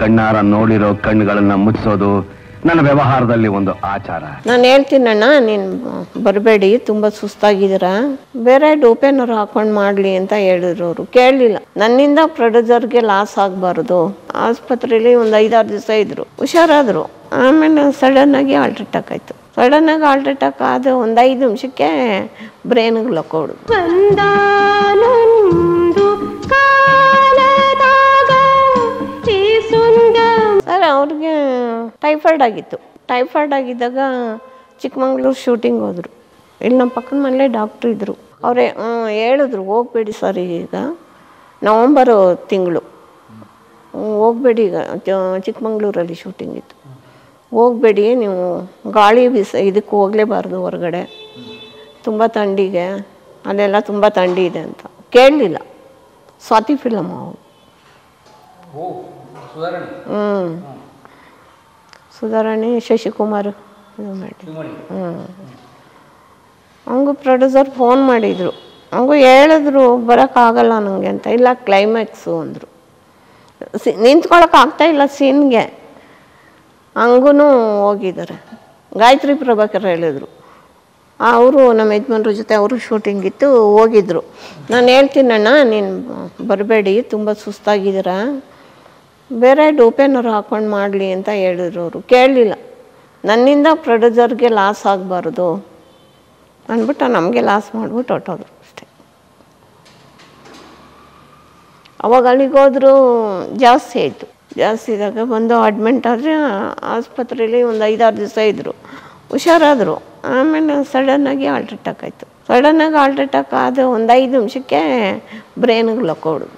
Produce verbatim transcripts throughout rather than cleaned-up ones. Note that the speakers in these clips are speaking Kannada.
ಕಣ್ಣಾರ ನೋಡಿರೋ ಕಣ್ಣುಗಳನ್ನ ಮುಚ್ಚಿಸೋದು ನನ್ನ ವ್ಯವಹಾರದಲ್ಲಿ ಒಂದು ಆಚಾರ. ನಾನು ಹೇಳ್ತೀನಣ್ಣ, ನೀನು ಬರಬೇಡಿ, ತುಂಬ ಸುಸ್ತಾಗಿದ್ದೀರಾ, ಬೇರೆ ಓಪೆನರ್ ಹಾಕೊಂಡು ಮಾಡಲಿ ಅಂತ ಹೇಳಿದ್ರು. ಅವರು ಕೇಳಲಿಲ್ಲ. ನನ್ನಿಂದ ಪ್ರೊಡ್ಯೂಸರ್ಗೆ ಲಾಸ್ ಆಗಬಾರ್ದು. ಆಸ್ಪತ್ರೆಯಲ್ಲಿ ಒಂದು ಐದಾರು ದಿವಸ ಇದ್ದರು, ಹುಷಾರಾದರು. ಆಮೇಲೆ ಸಡನ್ನಾಗಿ ಹಾರ್ಟ್ ಅಟ್ಯಾಕ್ ಆಯಿತು. ಸಡನ್ನಾಗಿ ಹಾರ್ಟ್ ಅಟ್ಯಾಕ್ ಆದ ಒಂದು ಐದು ನಿಮಿಷಕ್ಕೆ ಬ್ರೈನ್ಗೆ ಲಕ್ಕೋಡು. ಸರ್ ಅವ್ರಿಗೆ ಟೈಫಾಯ್ಡ್ ಆಗಿತ್ತು. ಟೈಫಾಯ್ಡ್ ಆಗಿದ್ದಾಗ ಚಿಕ್ಕಮಂಗ್ಳೂರು ಶೂಟಿಂಗ್ ಹೋದರು. ಇಲ್ಲಿ ನಮ್ಮ ಪಕ್ಕದ ಮನೇಲೆ ಡಾಕ್ಟ್ರು ಇದ್ದರು. ಅವರೇ ಹೇಳಿದ್ರು, ಹೋಗಬೇಡಿ ಸರ್, ಈಗ ನವಂಬರ್ ತಿಂಗಳು ಹೋಗಬೇಡಿ, ಈಗ ಚಿಕ್ಕಮಂಗ್ಳೂರಲ್ಲಿ ಶೂಟಿಂಗ್ ಇತ್ತು, ಹೋಗಬೇಡಿ ನೀವು, ಗಾಳಿ ಬಿಸ ಇದಕ್ಕೆ ಹೋಗಲೇಬಾರ್ದು, ಹೊರಗಡೆ ತುಂಬ ಥಂಡಿಗೆ, ಅಲ್ಲೆಲ್ಲ ತುಂಬ ಥಂಡಿ ಇದೆ ಅಂತ. ಕೇಳಲಿಲ್ಲ. ಸ್ವಾತಿ ಫಿಲಮ್ ಅವು, ಹ್ಞೂ, ಸುಧಾರಾಣಿ ಶಶಿಕುಮಾರ್ ಇದು ಮಾಡಿ. ಹ್ಞೂ, ಹಂಗೂ ಪ್ರೊಡ್ಯೂಸರ್ ಫೋನ್ ಮಾಡಿದರು. ಹಂಗೂ ಹೇಳಿದ್ರು, ಬರೋಕ್ಕಾಗಲ್ಲ ನನಗೆ ಅಂತ. ಇಲ್ಲ ಕ್ಲೈಮ್ಯಾಕ್ಸು ಅಂದರು. ಸಿ ನಿಂತ್ಕೊಳ್ಳೋಕ್ಕಾಗ್ತಾಯಿಲ್ಲ ಸೀನ್ಗೆ. ಹಂಗೂ ಹೋಗಿದ್ದಾರೆ. ಗಾಯತ್ರಿ ಪ್ರಭಾಕರ್ ಹೇಳಿದರು, ಅವರು ನಮ್ಮ ಯಜಮಾನ್ರ ಜೊತೆ ಅವರು ಶೂಟಿಂಗ್ ಇತ್ತು, ಹೋಗಿದ್ದರು. ನಾನು ಹೇಳ್ತೀನಣ್ಣ, ನೀನು ಬರಬೇಡಿ, ತುಂಬ ಸುಸ್ತಾಗಿದ್ದೀರಾ, ಬೇರೆ ಓಪೆನರ್ ಹಾಕೊಂಡು ಮಾಡಲಿ ಅಂತ ಹೇಳಿದ್ರು. ಅವರು ಕೇಳಲಿಲ್ಲ. ನನ್ನಿಂದ ಪ್ರೊಡ್ಯೂಸರ್ಗೆ ಲಾಸ್ ಆಗಬಾರ್ದು ಅಂದ್ಬಿಟ್ಟು ನಮಗೆ ಲಾಸ್ ಮಾಡಿಬಿಟ್ಟು ಹೊಟ್ಟೋದ್ರು ಅಷ್ಟೇ. ಅವಾಗ ಅಲ್ಲಿಗೋದ್ರು ಜಾಸ್ತಿ ಆಯಿತು. ಜಾಸ್ತಿ ಇದ್ದಾಗ ಬಂದು ಅಡ್ಮಿಂಟ್ ಆದರೆ ಆಸ್ಪತ್ರೆಯಲ್ಲಿ ಒಂದು ಐದಾರು ದಿವಸ ಇದ್ದರು, ಹುಷಾರಾದರು. ಆಮೇಲೆ ಸಡನ್ನಾಗಿ ಹಾರ್ಟ್ ಅಟ್ಯಾಕ್ ಆಯಿತು. ಸಡನ್ನಾಗಿ ಹಾರ್ಟ್ ಅಟ್ಯಾಕ್ ಆದ ಒಂದು ಐದು ನಿಮಿಷಕ್ಕೆ ಬ್ರೈನ್ಗೆ ಲಕ್ಕೋಡು.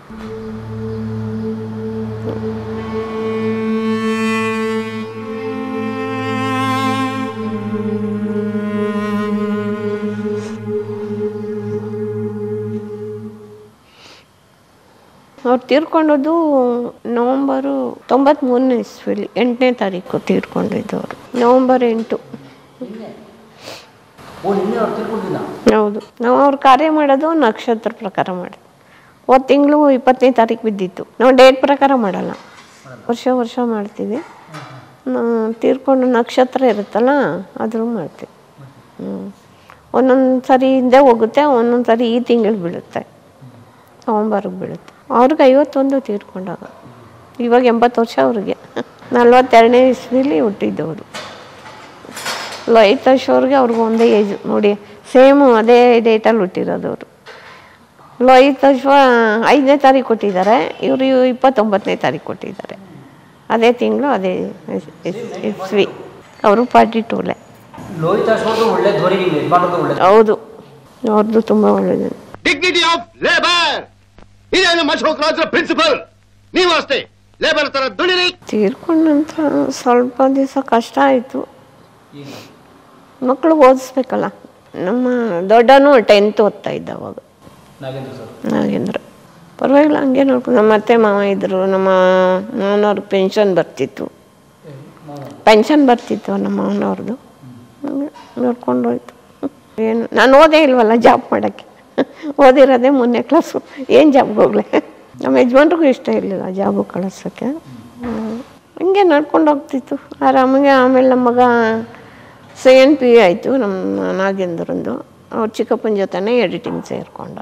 ಅವ್ರು ತೀರ್ಕೊಂಡದ್ದು ನವಂಬರು ತೊಂಬತ್ತ್ಮೂರನೇ ಇಸ್ವಿಲಿ ಎಂಟನೇ ತಾರೀಕು ತೀರ್ಕೊಂಡಿದ್ದು ಅವರು, ನವಂಬರ್ ಎಂಟು. ಹೌದು, ನಾವು ಅವ್ರು ಕಾರ್ಯ ಮಾಡೋದು ನಕ್ಷತ್ರ ಪ್ರಕಾರ ಮಾಡಿದ್ವಿ. ಒಂದು ತಿಂಗಳು ಇಪ್ಪತ್ತನೇ ತಾರೀಕು ಬಿದ್ದಿತ್ತು. ನಾವು ಡೇಟ್ ಪ್ರಕಾರ ಮಾಡಲ್ಲ, ವರ್ಷ ವರ್ಷ ಮಾಡ್ತೀವಿ. ತೀರ್ಕೊಂಡು ನಕ್ಷತ್ರ ಇರುತ್ತಲ್ಲ ಅದ್ರೂ ಮಾಡ್ತೀವಿ. ಹ್ಞೂ, ಒಂದೊಂದು ಸರಿ ಹಿಂದೆ ಹೋಗುತ್ತೆ, ಒಂದೊಂದು ಸರಿ ಈ ತಿಂಗಳು ಬೀಳುತ್ತೆ, ನವಂಬರ್ಗೆ ಬೀಳುತ್ತೆ. ಅವ್ರಿಗೆ ಐವತ್ತೊಂದು ತೀರ್ಕೊಂಡಾಗ, ಇವಾಗ ಎಂಬತ್ತು ವರ್ಷ ಅವ್ರಿಗೆ. ನಲ್ವತ್ತೆರಡನೇ ಇಸ್ವಿಲಿ ಹುಟ್ಟಿದ್ದವರು. ಲಲಿತ್ ಅವ್ರಿಗೆ ಅವ್ರಿಗೆ ಒಂದೇ ಏಜು ನೋಡಿ, ಸೇಮು ಅದೇ ಡೇಟಲ್ಲಿ ಹುಟ್ಟಿರೋದವರು. ಲಲಿತ್ ಅಶ್ವ ಐದನೇ ತಾರೀಕು ಕೊಟ್ಟಿದ್ದಾರೆ, ಇವರು ಇಪ್ಪತ್ತೊಂಬತ್ತನೇ ತಾರೀಕು ಕೊಟ್ಟಿದ್ದಾರೆ. ಅದೇ ತಿಂಗಳು ಅದೇ ಇಸ್ವಿ. ಅವರು ಫಾರ್ಟಿ ಟೂಲೆ. ಹೌದು, ಅವ್ರದ್ದು ತುಂಬ ಒಳ್ಳೆಯದು. ತೀರ್ಕೊಂಡಂತ ಸ್ವಲ್ಪ ದಿವಸ ಕಷ್ಟ ಆಯಿತು. ಮಕ್ಕಳು ಓದಿಸ್ಬೇಕಲ್ಲ. ನಮ್ಮ ದೊಡ್ಡನೂ ಟೆಂತ್ ಓದ್ತಾ ಇದ್ದ ಅವಾಗ, ನಾಗೇಂದ್ರ. ಪರವಾಗಿಲ್ಲ, ಹಂಗೆ ನೋಡ್ಕೊಂಡು. ನಮ್ಮ ಅತ್ತೆ ಮಾವ ಇದ್ದರು. ನಮ್ಮ ಮಾವನವ್ರ ಪೆನ್ಷನ್ ಬರ್ತಿತ್ತು ಪೆನ್ಷನ್ ಬರ್ತಿತ್ತು ನಮ್ಮ ಮಾವನವ್ರದ್ದು. ಹಂಗೆ ನೋಡ್ಕೊಂಡು ಹೋಯ್ತು. ಏನು, ನಾನು ಓದೇ ಇಲ್ವಲ್ಲ ಜಾಬ್ ಮಾಡೋಕ್ಕೆ, ಓದಿರೋದೇ ಮೊನ್ನೆ ಕ್ಲಾಸು, ಏನು ಜಾಬ್ಗೆ ಹೋಗ್ಲೆ. ನಮ್ಮ ಯಜಮಾನ್ರಿಗೂ ಇಷ್ಟ ಇರಲಿಲ್ಲ ಜಾಬು ಕಳಿಸೋಕ್ಕೆ. ಹಂಗೆ ನಡ್ಕೊಂಡು ಹೋಗ್ತಿತ್ತು ಆರಾಮಾಗೆ. ಆಮೇಲೆ ನಮ್ಮ ಮಗ ಸಿ ಎನ್ ಪಿ ಆಯಿತು, ನಮ್ಮ ನಾಗೇಂದ್ರಂದು. ಅವ್ರು ಚಿಕ್ಕಪ್ಪನ ಜೊತೆನೇ ಎಡಿಟಿಂಗ್ ಸೇರಿಕೊಂಡ.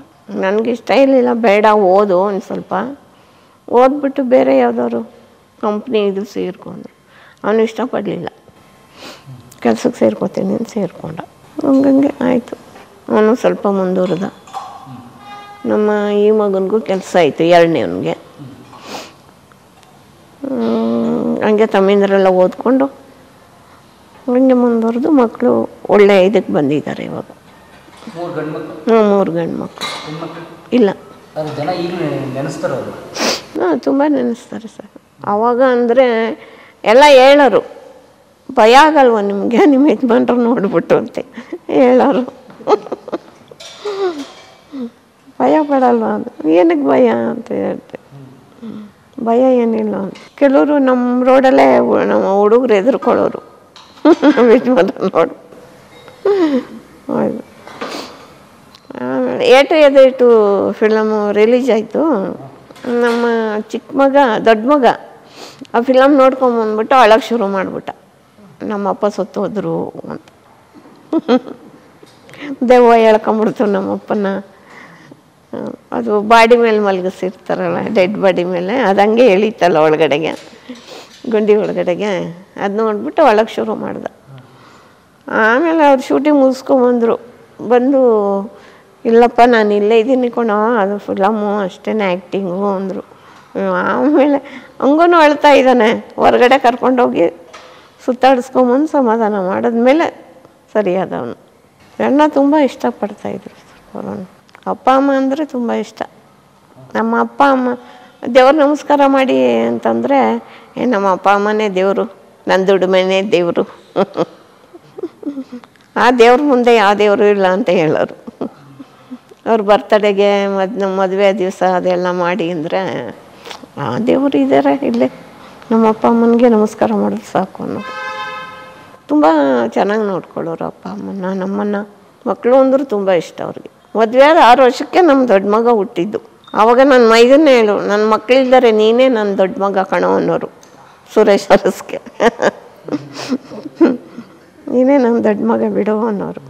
ನನಗಿಷ್ಟ ಇರಲಿಲ್ಲ, ಬೇಡ ಓದು ಒಂದು ಸ್ವಲ್ಪ, ಓದ್ಬಿಟ್ಟು ಬೇರೆ ಯಾವುದಾದ್ರು ಕಂಪ್ನಿ ಇದು ಸೇರಿಕೊಂಡ್ರು. ಅವನು ಇಷ್ಟಪಡಲಿಲ್ಲ, ಕೆಲಸಕ್ಕೆ ಸೇರ್ಕೊತೀನಿ ಅಂತ ಸೇರಿಕೊಂಡ. ಹಂಗಂಗೆ ಆಯಿತು, ಅವನು ಸ್ವಲ್ಪ ಮುಂದುವರೆದ. ನಮ್ಮ ಈ ಮಗನಿಗೂ ಕೆಲಸ ಆಯಿತು, ಎರಡನೇವನಿಗೆ. ಹಂಗೆ ತಮ್ಮಿಂದರೆಲ್ಲ ಓದ್ಕೊಂಡು ಹಂಗೆ ಮುಂದುವರೆದು ಮಕ್ಕಳು ಒಳ್ಳೆ ಇದಕ್ಕೆ ಬಂದಿದ್ದಾರೆ ಇವಾಗ. ಹ್ಞೂ, ಮೂರು ಗಂಡು ಮಕ್ಕಳು. ಇಲ್ಲ, ಹಾಂ, ತುಂಬ ನೆನೆಸ್ತಾರೆ ಸರ್. ಆವಾಗ ಅಂದರೆ ಎಲ್ಲ ಹೇಳೋರು, ಭಯ ಆಗಲ್ವ ನಿಮಗೆ ನಿಮ್ಮ ಯಜಮಾನ್ರು ನೋಡ್ಬಿಟ್ಟು ಅಂತೆ ಹೇಳೋರು. ಭಯ ಪಡಲ್ವಾ ಅಂತ. ಏನಕ್ಕೆ ಭಯ ಅಂತ ಹೇಳ್ತೆ, ಭಯ ಏನಿಲ್ಲ ಅಂತ. ಕೆಲವರು ನಮ್ಮ ರೋಡಲ್ಲೇ ನಮ್ಮ ಹುಡುಗರು ಎದುರ್ಕೊಳ್ಳೋರು ನೋಡು. ಹೌದು, ಏಟು ಎದು ಇಟ್ಟು ಫಿಲಮು ರಿಲೀಸ್ ಆಯಿತು. ನಮ್ಮ ಚಿಕ್ಕ ಮಗ, ದೊಡ್ಡ ಮಗ ಆ ಫಿಲಮ್ ನೋಡ್ಕೊಂಡು ಬಂದ್ಬಿಟ್ಟು ಅಳಕ್ಕೆ ಶುರು ಮಾಡ್ಬಿಟ್ಟ. ನಮ್ಮಪ್ಪ ಸತ್ತೋದ್ರು ಅಂತ ದೆವ್ವ ಹೇಳ್ಕೊಂಬಿಡ್ತು ನಮ್ಮಪ್ಪನ. ಅದು ಬಾಡಿ ಮೇಲೆ ಮಲಗಿಸಿರ್ತಾರಲ್ಲ, ಡೆಡ್ ಬಾಡಿ ಮೇಲೆ, ಅದು ಹಂಗೆ ಎಳೀತಲ್ಲ ಒಳಗಡೆಗೆ, ಗುಂಡಿ ಒಳಗಡೆಗೆ. ಅದು ನೋಡ್ಬಿಟ್ಟು ಒಳಗೆ ಶುರು ಮಾಡ್ದೆ. ಆಮೇಲೆ ಅವ್ರು ಶೂಟಿಂಗ್ ಮುಗಿಸ್ಕೊಂಬಂದರು, ಬಂದು ಇಲ್ಲಪ್ಪ ನಾನು ಇಲ್ಲೇ ಇದ್ದೀನಿ ಕಣೋ, ಅದು ಫಿಲಮು ಅಷ್ಟೇ ಆ್ಯಕ್ಟಿಂಗು ಅಂದರು. ಆಮೇಲೆ ಹಂಗೂ ಅಳ್ತಾ ಇದ್ದಾನೆ, ಹೊರಗಡೆ ಕರ್ಕೊಂಡೋಗಿ ಸುತ್ತಾಡಿಸ್ಕೊಂಬಂದು ಸಮಾಧಾನ ಮಾಡಿದ್ಮೇಲೆ ಸರಿಯಾದವನು. ಅಣ್ಣ ತುಂಬ ಇಷ್ಟಪಡ್ತಾಯಿದ್ರು ಅವನು. ಅಪ್ಪ ಅಮ್ಮ ಅಂದರೆ ತುಂಬ ಇಷ್ಟ. ನಮ್ಮ ಅಪ್ಪ ಅಮ್ಮ ದೇವ್ರ ನಮಸ್ಕಾರ ಮಾಡಿ ಅಂತಂದರೆ, ಏ ನಮ್ಮ ಅಪ್ಪ ಅಮ್ಮನೇ ದೇವರು, ನನ್ನ ದುಡಿಮೆನೇ ದೇವರು, ಆ ದೇವ್ರ ಮುಂದೆ ಯಾವ ದೇವರು ಇಲ್ಲ ಅಂತ ಹೇಳೋರು. ಅವ್ರ ಬರ್ತಡೆಗೆ ಮದ್ ನಮ್ಮ ಮದುವೆ ದಿವಸ ಅದೆಲ್ಲ ಮಾಡಿ ಅಂದರೆ, ಆ ದೇವರು ಇದ್ದಾರೆ ಇಲ್ಲೇ, ನಮ್ಮ ಅಪ್ಪ ಅಮ್ಮನಿಗೆ ನಮಸ್ಕಾರ ಮಾಡೋದು ಸಾಕು ಅನ್ನೋದು. ತುಂಬ ಚೆನ್ನಾಗಿ ನೋಡ್ಕೊಳ್ಳೋರು ಅಪ್ಪ ಅಮ್ಮನ ನಮ್ಮನ್ನು. ಮಕ್ಕಳು ಅಂದರೂ ತುಂಬ ಇಷ್ಟ ಅವ್ರಿಗೆ. ಮದುವೆ ಆದ ಆರು ವರ್ಷಕ್ಕೆ ನಮ್ಮ ದೊಡ್ಡ ಮಗ ಹುಟ್ಟಿದ್ದು. ಆವಾಗ ನನ್ನ ಮೈದನ್ನೇ ಹೇಳು, ನನ್ನ ಮಕ್ಕಳಿದ್ದಾರೆ ನೀನೇ ನನ್ನ ದೊಡ್ಡ ಮಗ ಕಣೋ ಅನ್ನೋರು ಸುರೇಶ್ ಅರಸ್ಗೆ. ನೀನೇ ನನ್ನ ದೊಡ್ಡ ಮಗ ಬಿಡೋ ಅನ್ನೋರು.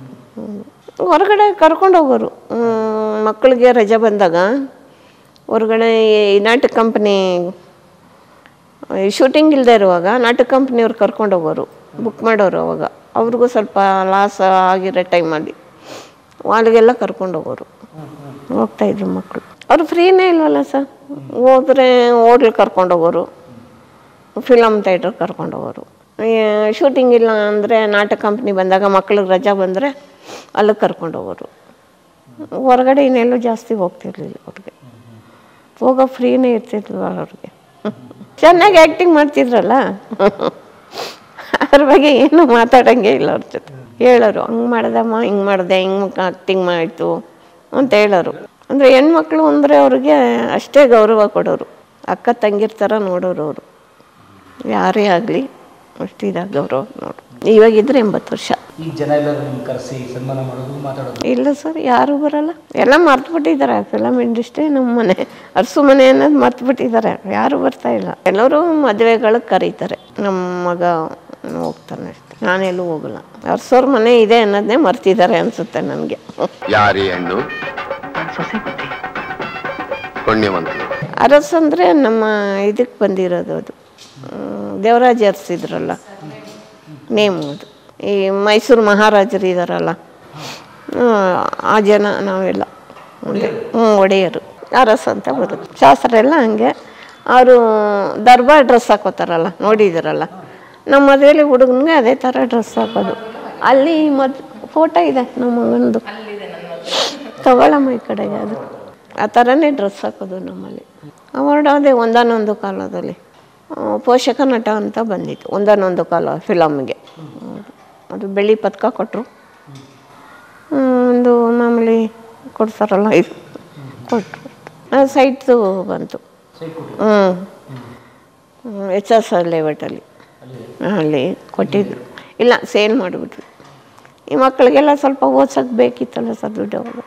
ಹೊರಗಡೆ ಕರ್ಕೊಂಡೋಗೋರು ಮಕ್ಕಳಿಗೆ ರಜೆ ಬಂದಾಗ. ಹೊರಗಡೆ ನಾಟಕ ಕಂಪ್ನಿ ಶೂಟಿಂಗ್ ಇಲ್ಲದೆ ಇರುವಾಗ ನಾಟಕ ಕಂಪ್ನಿಯವ್ರು ಕರ್ಕೊಂಡೋಗೋರು, ಬುಕ್ ಮಾಡೋರು. ಅವಾಗ ಅವ್ರಿಗೂ ಸ್ವಲ್ಪ ಲಾಸ್ ಆಗಿರೋ ಟೈಮಲ್ಲಿ ಅಲ್ಲಿಗೆಲ್ಲ ಕರ್ಕೊಂಡೋಗೋರು. ಹೋಗ್ತಾಯಿದ್ರು ಮಕ್ಕಳು. ಅವರು ಫ್ರೀನೇ ಇಲ್ವಲ್ಲ ಸರ್, ಹೋದರೆ ಹೋಟ್ಲ್ ಕರ್ಕೊಂಡೋಗೋರು, ಫಿಲಮ್ ಥಿಯೇಟ್ರ್ ಕರ್ಕೊಂಡೋಗೋರು. ಶೂಟಿಂಗ್ ಇಲ್ಲ ಅಂದರೆ ನಾಟಕ ಕಂಪ್ನಿ ಬಂದಾಗ ಮಕ್ಳಿಗೆ ರಜಾ ಬಂದರೆ ಅಲ್ಲಿಗೆ ಕರ್ಕೊಂಡೋಗೋರು. ಹೊರಗಡೆ ಇನ್ನೆಲ್ಲೂ ಜಾಸ್ತಿ ಹೋಗ್ತಿರ್ಲಿಲ್ಲ ಅವ್ರಿಗೆ, ಹೋಗೋ ಫ್ರೀನೇ ಇರ್ತಿರ್ಲಿಲ್ಲ ಅವ್ರಿಗೆ. ಚೆನ್ನಾಗಿ ಆ್ಯಕ್ಟಿಂಗ್ ಮಾಡ್ತಿದ್ರಲ್ಲ, ಅದ್ರ ಬಗ್ಗೆ ಏನು ಮಾತಾಡೋಂಗೆ ಇಲ್ಲ ಅವ್ರ ಜೊತೆ. ಹೇಳೋರು ಹಂಗೆ ಮಾಡ್ದಮ್ಮ, ಹಿಂಗೆ ಮಾಡಿದೆ, ಹಿಂಗೆ ಆ್ಯಕ್ಟಿಂಗ್ ಮಾಡಿತು ಅಂತ ಹೇಳೋರು. ಅಂದರೆ ಹೆಣ್ಮಕ್ಳು ಅಂದರೆ ಅವ್ರಿಗೆ ಅಷ್ಟೇ ಗೌರವ ಕೊಡೋರು, ಅಕ್ಕ ತಂಗಿರ ಥರ ನೋಡೋರು ಅವರು. ಯಾರೇ ಆಗಲಿ ಅಷ್ಟು ಇದಾಗಿ ಗೌರವ ನೋಡು. ಇವಾಗಿದ್ರೆ ಎಂಬತ್ತು ವರ್ಷ. ಈ ಜನ ಎಲ್ಲರೂ ಕರೆಸಿ ಸನ್ಮಾನ ಮಾಡೋದು, ಮಾತಾಡೋದು ಇಲ್ಲ ಸರ್, ಯಾರೂ ಬರಲ್ಲ. ಎಲ್ಲ ಮರ್ತುಬಿಟ್ಟಿದ್ದಾರೆ ಫಿಲಮ್ ಇಂಡಸ್ಟ್ರಿ. ನಮ್ಮ ಮನೆ ಅರಸು ಮನೆ ಅನ್ನೋದು ಮರ್ತುಬಿಟ್ಟಿದ್ದಾರೆ, ಯಾರೂ ಬರ್ತಾ ಇಲ್ಲ. ಎಲ್ಲರೂ ಮದುವೆಗಳಿಗೆ ಕರೀತಾರೆ, ನಮ್ಮ ಮಗ ಹೋಗ್ತಾನೆ, ನಾನೆಲ್ಲೂ ಹೋಗಲ್ಲ. ಅರಸೋರ ಮನೆ ಇದೆ ಅನ್ನೋದನ್ನೇ ಮರ್ತಿದ್ದಾರೆ ಅನ್ಸುತ್ತೆ ನನಗೆ. ಅರಸಂದ್ರೆ ನಮ್ಮ ಇದಕ್ಕೆ ಬಂದಿರೋದು, ಅದು ದೇವರಾಜ ಅರಸ್ ಇದ್ರಲ್ಲ ನೇಮು. ಅದು ಈ ಮೈಸೂರು ಮಹಾರಾಜರು ಇದ್ದಾರಲ್ಲ ಆ ಜನ ನಾವೆಲ್ಲ ಹ್ಞೂ ಒಡೆಯರು ಅರಸ್ ಅಂತ ಬರುತ್ತೆ. ಶಾಸ್ತ್ರ ಎಲ್ಲ ಹಂಗೆ. ಅವರು ದರ್ಬಾರ್ ಡ್ರೆಸ್ ಹಾಕೋತಾರಲ್ಲ, ನೋಡಿದಿರಲ್ಲ. ನಮ್ಮ ಮದುವೆಯಲ್ಲಿ ಹುಡುಗನಿಗೆ ಅದೇ ಥರ ಡ್ರೆಸ್ ಹಾಕೋದು. ಅಲ್ಲಿ ಮದ್ ಫೋಟೋ ಇದೆ ನಮ್ಮ ಮಗನದು, ತಗೊಳ್ಳಮ್ಮ ಈ ಕಡೆಗೆ. ಅದು ಆ ಥರನೇ ಡ್ರೆಸ್ ಹಾಕೋದು ನಮ್ಮಲ್ಲಿ. ಅವಾರ್ಡ್ ಅದೇ ಒಂದಾನೊಂದು ಕಾಲದಲ್ಲಿ ಪೋಷಕ ನಟ ಅಂತ ಬಂದಿತ್ತು ಒಂದಾನೊಂದು ಕಾಲ ಫಿಲಮ್ಗೆ. ಅದು ಬೆಳ್ಳಿ ಪದಕ ಕೊಟ್ಟರು, ಒಂದು ಮಾಮೂಲಿ ಕೊಡ್ತಾರಲ್ಲ ಇದು ಕೊಟ್ಟರು. ಸೈಟ್ದು ಬಂತು, ಹ್ಞೂ ಎಚ್ ಎಸ್ ಆರ್ ಲೇಔಟಲ್ಲಿ ಅಲ್ಲಿ ಕೊಟ್ಟಿದ್ರು. ಇಲ್ಲ ಸೇಲ್ ಮಾಡಿಬಿಟ್ವಿ. ಈ ಮಕ್ಕಳಿಗೆಲ್ಲ ಸ್ವಲ್ಪ ಓದ್ಸೋಕ್ಕೆ ಬೇಕಿತ್ತಲ್ಲ ಸರ್ ದುಡ್ಡು. ಅವಾಗ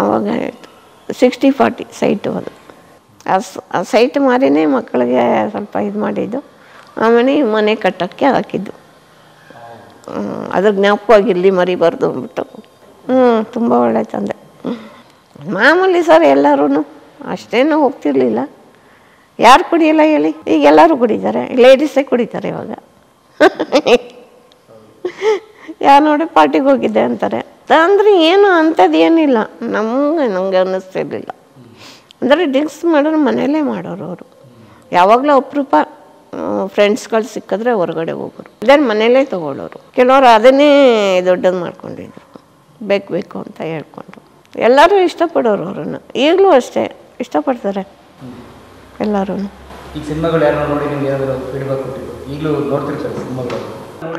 ಆವಾಗ ಸಿಕ್ಸ್ಟಿ ಫಾರ್ಟಿ ಸೈಟು. ಅದು ಆ ಸೈಟ್ ಮಾರಿನೇ ಮಕ್ಕಳಿಗೆ ಸ್ವಲ್ಪ ಇದು ಮಾಡಿದ್ದು. ಆಮೇಲೆ ಮನೆ ಕಟ್ಟೋಕ್ಕೆ ಹಾಕಿದ್ದು. ಅದ್ರ ಜ್ಞಾಪಕವಾಗಿರಲಿ, ಮರಿಬಾರ್ದು ಅಂದ್ಬಿಟ್ಟು. ಹ್ಞೂ ತುಂಬ ಒಳ್ಳೆ ತಂದೆ. ಮಾಮೂಲಿ ಸರ್ ಎಲ್ಲರೂ ಅಷ್ಟೇನೂ ಹೋಗ್ತಿರ್ಲಿಲ್ಲ. ಯಾರು ಕುಡಿಯಲ್ಲ ಹೇಳಿ? ಈಗ ಎಲ್ಲರೂ ಕುಡಿತಾರೆ, ಲೇಡೀಸೇ ಕುಡಿತಾರೆ ಇವಾಗ. ಯಾರು ನೋಡಿ ಪಾರ್ಟಿಗೆ ಹೋಗಿದ್ದೆ ಅಂತಾರೆ. ಅಂದರೆ ಏನು ಅಂಥದ್ದು ಏನಿಲ್ಲ ನಮಗೆ, ನಮಗೆ ಅನ್ನಿಸ್ತಿರ್ಲಿಲ್ಲ. ಅಂದರೆ ಡ್ರಿಂಕ್ಸ್ ಮಾಡೋರು ಮನೆಯಲ್ಲೇ ಮಾಡೋರು ಅವರು. ಯಾವಾಗಲೂ ಅಪರೂಪ ಫ್ರೆಂಡ್ಸ್ಗಳು ಸಿಕ್ಕಿದ್ರೆ ಹೊರಗಡೆ ಹೋಗೋರು, ಅದೇನು ಮನೆಯಲ್ಲೇ ತೊಗೊಳ್ಳೋರು. ಕೆಲವರು ಅದನ್ನೇ ದೊಡ್ಡದು ಮಾಡ್ಕೊಂಡಿದ್ರು, ಬೇಕು ಬೇಕು ಅಂತ ಹೇಳ್ಕೊಂಡ್ರು. ಎಲ್ಲರೂ ಇಷ್ಟಪಡೋರು ಅವ್ರನ್ನ. ಈಗಲೂ ಅಷ್ಟೇ ಇಷ್ಟಪಡ್ತಾರೆ ಎಲ್ಲರೂ.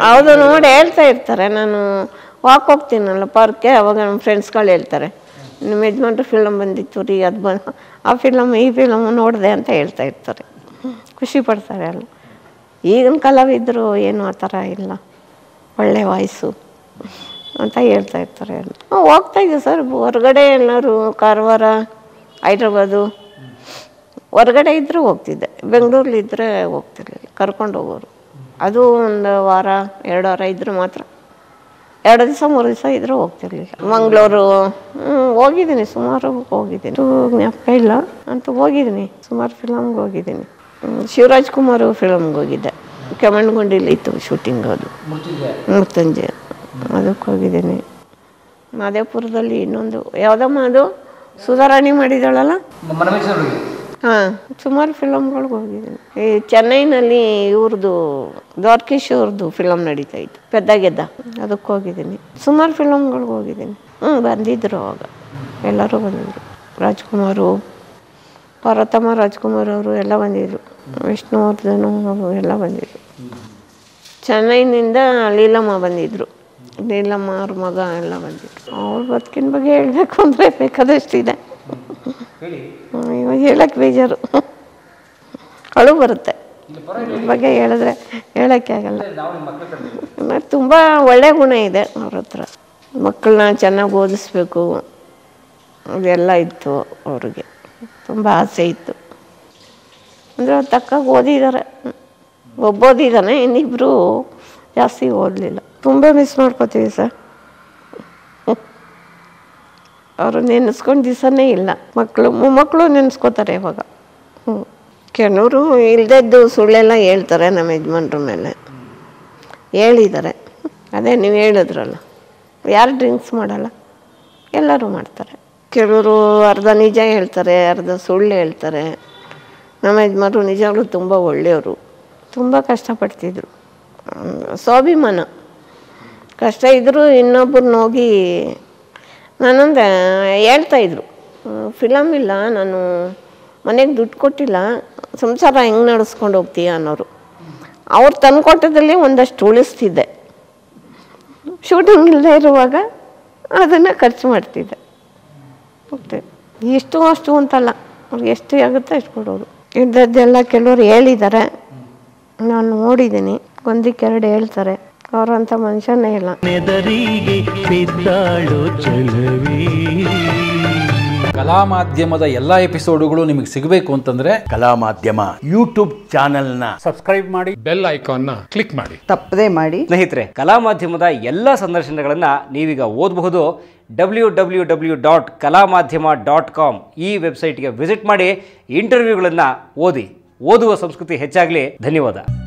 ಹೌದು, ನೋಡಿ ಹೇಳ್ತಾ ಇರ್ತಾರೆ. ನಾನು ವಾಕ್ ಹೋಗ್ತೀನಲ್ಲ ಪಾರ್ಕ್ಗೆ, ಅವಾಗ ನಮ್ಮ ಫ್ರೆಂಡ್ಸ್ಗಳು ಹೇಳ್ತಾರೆ, ನಿಮ್ಮ ಯಜಮಾನ್ರು ಫಿಲಮ್ ಬಂದಿತ್ತು ರೀ, ಅದು ಬಂದು ಆ ಫಿಲಮ್ ಈ ಫಿಲಮ್ ನೋಡಿದೆ ಅಂತ ಹೇಳ್ತಾ ಇರ್ತಾರೆ. ಖುಷಿ ಪಡ್ತಾರೆ ಅಲ್ಲ. ಈಗಿನ ಕಲಾವಿದರು ಏನು ಆ ಥರ ಇಲ್ಲ, ಒಳ್ಳೆ ವಾಯ್ಸು ಅಂತ ಹೇಳ್ತಾ ಇರ್ತಾರೆ ಎಲ್ಲ. ಹೋಗ್ತಾಯಿದ್ದೀವಿ ಸರ್ ಹೊರಗಡೆ ಎಲ್ಲರೂ, ಕಾರವಾರ, ಹೈದ್ರಾಬಾದು, ಹೊರಗಡೆ ಇದ್ದರೂ ಹೋಗ್ತಿದ್ದೆ, ಬೆಂಗಳೂರಲ್ಲಿದ್ದರೆ ಹೋಗ್ತಿರಲಿಲ್ಲ, ಕರ್ಕೊಂಡು ಹೋಗೋರು. ಅದು ಒಂದು ವಾರ ಎರಡು ವಾರ ಇದ್ದರೂ ಮಾತ್ರ, ಎರಡು ದಿವಸ ಮೂರು ದಿವಸ ಇದ್ದರೂ ಹೋಗ್ತಿರಲಿಲ್ಲ. ಮಂಗಳೂರು ಹೋಗಿದ್ದೀನಿ, ಸುಮಾರು ಹೋಗಿದ್ದೀನಿ, ಜ್ಞಾಪಕ ಇಲ್ಲ ಅಂತ ಹೋಗಿದ್ದೀನಿ, ಸುಮಾರು ಫಿಲಮ್ಗೆ ಹೋಗಿದ್ದೀನಿ. ಶಿವರಾಜ್ ಕುಮಾರ್ ಫಿಲಮ್ಗೆ ಹೋಗಿದ್ದೆ, ಕೆಮ್ಮಣ್ಣುಗುಂಡಿಲಿ ಇತ್ತು ಶೂಟಿಂಗ್, ಅದು ಮೃತ್ಯುಂಜಯ, ಅದಕ್ಕೆ ಹೋಗಿದ್ದೀನಿ. ಮಾದೇಪುರದಲ್ಲಿ ಇನ್ನೊಂದು ಯಾವುದಮ್ಮ ಅದು ಸುಧಾರಾಣಿ ಮಾಡಿದಾಳಲ್ಲ, ಹಾಂ, ಸುಮಾರು ಫಿಲಮ್ಗಳಿಗೆ ಹೋಗಿದ್ದೀನಿ. ಈ ಚೆನ್ನೈನಲ್ಲಿ ಇವ್ರದ್ದು ದ್ವಾರಕೀಶವ್ರದ್ದು ಫಿಲಮ್ ನಡೀತಾ ಇತ್ತು, ಪೆದ್ದ ಗೆದ್ದ, ಅದಕ್ಕೆ ಹೋಗಿದ್ದೀನಿ. ಸುಮಾರು ಫಿಲಮ್ಗಳಿಗೆ ಹೋಗಿದ್ದೀನಿ. ಹ್ಞೂ, ಬಂದಿದ್ದರು ಅವಾಗ ಎಲ್ಲರೂ ಬಂದಿದ್ದರು, ರಾಜ್ಕುಮಾರು, ಪಾರ್ವತಮ್ಮ ರಾಜ್ಕುಮಾರ್ ಅವರು ಎಲ್ಲ ಬಂದಿದ್ದರು, ವಿಷ್ಣುವರ್ಧನ್ ಅವರು ಎಲ್ಲ ಬಂದಿದ್ದರು. ಚೆನ್ನೈನಿಂದ ಲೀಲಮ್ಮ ಬಂದಿದ್ದರು, ಲೀಲಮ್ಮ ಅವ್ರ ಮಗ ಎಲ್ಲ ಬಂದಿದ್ದರು. ಅವ್ರ ಬದುಕಿನ ಬಗ್ಗೆ ಹೇಳಬೇಕು ಅಂದರೆ ಬೇಕಾದಷ್ಟಿದೆ, ಇವಾಗ ಹೇಳಕ್ಕೆ ಬೇಜಾರು, ಕಳು ಬರುತ್ತೆ, ಬಗ್ಗೆ ಹೇಳಿದ್ರೆ ಹೇಳೋಕ್ಕೆ ಆಗಲ್ಲ. ಮತ್ತು ತುಂಬ ಒಳ್ಳೆಯ ಗುಣ ಇದೆ ಅವ್ರ ಹತ್ರ, ಮಕ್ಕಳನ್ನ ಚೆನ್ನಾಗಿ ಓದಿಸ್ಬೇಕು ಅದೆಲ್ಲ ಇತ್ತು ಅವ್ರಿಗೆ, ತುಂಬ ಆಸೆ ಇತ್ತು. ಅಂದರೆ ತಕ್ಕಾಗಿ ಓದಿದ್ದಾರೆ, ಒಬ್ಬೋದಿದ್ದಾನೆ, ಇನ್ನಿಬ್ಬರು ಜಾಸ್ತಿ ಓದಲಿಲ್ಲ. ತುಂಬ ಮಿಸ್ ಮಾಡ್ಕೋತೀವಿ ಸರ್, ಅವರು ನೆನೆಸ್ಕೊಂಡು ದಿವಸನೇ ಇಲ್ಲ. ಮಕ್ಕಳು ಮೊಮ್ಮಕ್ಕಳು ನೆನೆಸ್ಕೋತಾರೆ ಇವಾಗ. ಹ್ಞೂ, ಕೆಲವರು ಇಲ್ಲದದ್ದು ಸುಳ್ಳೆಲ್ಲ ಹೇಳ್ತಾರೆ ನಮ್ಮ ಯಜಮಾನ್ರ ಮೇಲೆ, ಹೇಳಿದ್ದಾರೆ. ಅದೇ ನೀವು ಹೇಳಿದ್ರಲ್ಲ, ಯಾರು ಡ್ರಿಂಕ್ಸ್ ಮಾಡಲ್ಲ, ಎಲ್ಲರೂ ಮಾಡ್ತಾರೆ. ಕೆಲವರು ಅರ್ಧ ನಿಜ ಹೇಳ್ತಾರೆ, ಅರ್ಧ ಸುಳ್ಳು ಹೇಳ್ತಾರೆ. ನಮ್ಮ ಯಜಮಾನರು ನಿಜವಾಗ್ಲೂ ತುಂಬ ಒಳ್ಳೆಯವರು, ತುಂಬ ಕಷ್ಟಪಡ್ತಿದ್ರು, ಸ್ವಾಭಿಮಾನ. ಕಷ್ಟ ಇದ್ದರೂ ಇನ್ನೊಬ್ಬರನ್ನ ಹೋಗಿ ನಾನಂದ ಹೇಳ್ತಾಯಿದ್ರು, ಫಿಲಮ್ ಇಲ್ಲ, ನಾನು ಮನೆಗೆ ದುಡ್ಡು ಕೊಟ್ಟಿಲ್ಲ, ಸಂಸಾರ ಹೆಂಗೆ ನಡೆಸ್ಕೊಂಡು ಹೋಗ್ತೀಯ ಅನ್ನೋರು. ಅವ್ರು ತಂದುಕೊಟ್ಟದಲ್ಲಿ ಒಂದಷ್ಟು ಉಳಿಸ್ತಿದ್ದೆ, ಶೂಟಿಂಗ್ ಇಲ್ಲದೆ ಇರುವಾಗ ಅದನ್ನು ಖರ್ಚು ಮಾಡ್ತಿದ್ದೆ. ಓಕೆ, ಎಷ್ಟು ಅಷ್ಟು ಅಂತಲ್ಲ, ಅವ್ರಿಗೆ ಎಷ್ಟು ಆಗುತ್ತೆ ಅಷ್ಟು ಕೊಡೋರು. ಇದ್ದದ್ದೆಲ್ಲ ಕೆಲವರು ಹೇಳಿದ್ದಾರೆ, ನಾನು ನೋಡಿದ್ದೀನಿ, ಒಂದಕ್ಕೆರಡು ಹೇಳ್ತಾರೆ, ಅವರಂಥ ಮನುಷ್ಯನೇ ಇಲ್ಲ. ಕಲಾ ಮಾಧ್ಯಮದ ಎಲ್ಲ ಎಪಿಸೋಡ್ಗಳು ನಿಮಗೆ ಸಿಗಬೇಕು ಅಂತಂದ್ರೆ ಕಲಾ ಮಾಧ್ಯಮ ಯೂಟ್ಯೂಬ್ ಚಾನೆಲ್ ನ ಸಬ್ಸ್ಕ್ರೈಬ್ ಮಾಡಿ, ಬೆಲ್ ಐಕಾನ್ ನ ಕ್ಲಿಕ್ ಮಾಡಿ, ತಪ್ಪದೇ ಮಾಡಿ. ಸ್ನೇಹಿತರೆ, ಕಲಾ ಮಾಧ್ಯಮದ ಎಲ್ಲ ಸಂದರ್ಶನಗಳನ್ನ ನೀವೀಗ ಓದಬಹುದು. ಡಬ್ಲ್ಯೂ ಡಬ್ಲ್ಯೂ ಡಬ್ಲ್ಯೂ ಡಾಟ್ ಕಲಾ ಮಾಧ್ಯಮ ಡಾಟ್ ಕಾಮ್ ಈ ವೆಬ್ಸೈಟ್ಗೆ ವಿಸಿಟ್ ಮಾಡಿ, ಇಂಟರ್ವ್ಯೂಗಳನ್ನು ಓದಿ, ಓದುವ ಸಂಸ್ಕೃತಿ ಹೆಚ್ಚಾಗಲಿ. ಧನ್ಯವಾದ.